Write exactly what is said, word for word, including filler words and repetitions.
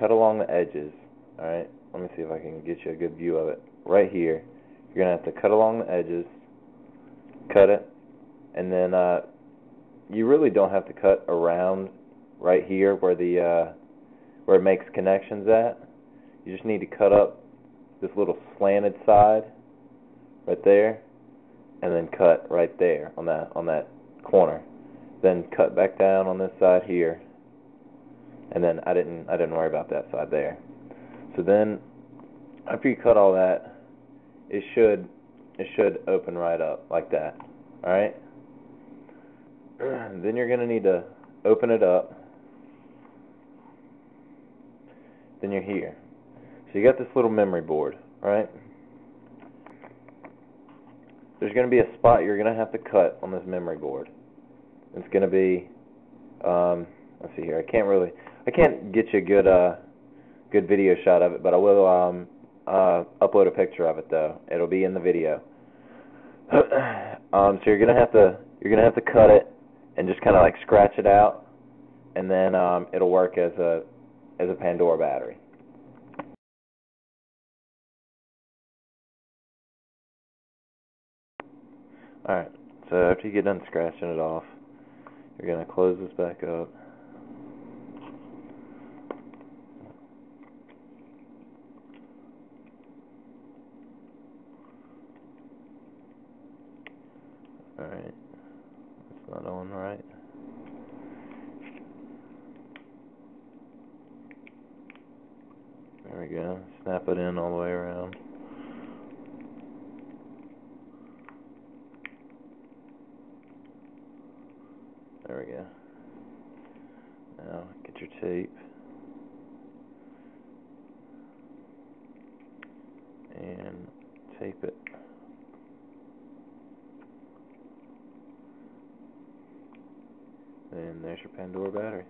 cut along the edges. Alright, let me see if I can get you a good view of it. Right here, you're going to have to cut along the edges, cut it, and then uh, you really don't have to cut around right here where the uh, where it makes connections at. You just need to cut up this little slanted side right there, and then cut right there on that on that corner. Then cut back down on this side here, and then I didn't I didn't worry about that side there. So then after you cut all that, it should it should open right up like that. All right. Then you're gonna need to open it up. Then you're here. So you got this little memory board, right? There's going to be a spot you're going to have to cut on this memory board. It's going to be, um, let's see here. I can't really, I can't get you a good, uh, good video shot of it, but I will um, uh, upload a picture of it though. It'll be in the video. um, so you're going to have to, you're going to have to cut it and just kind of like scratch it out, and then um, it'll work as a, as a Pandora battery. Alright, so after you get done scratching it off, you're going to close this back up. Alright, it's not on right. There we go, snap it in all the way around. There we go. Now, get your tape. And tape it. And there's your Pandora battery.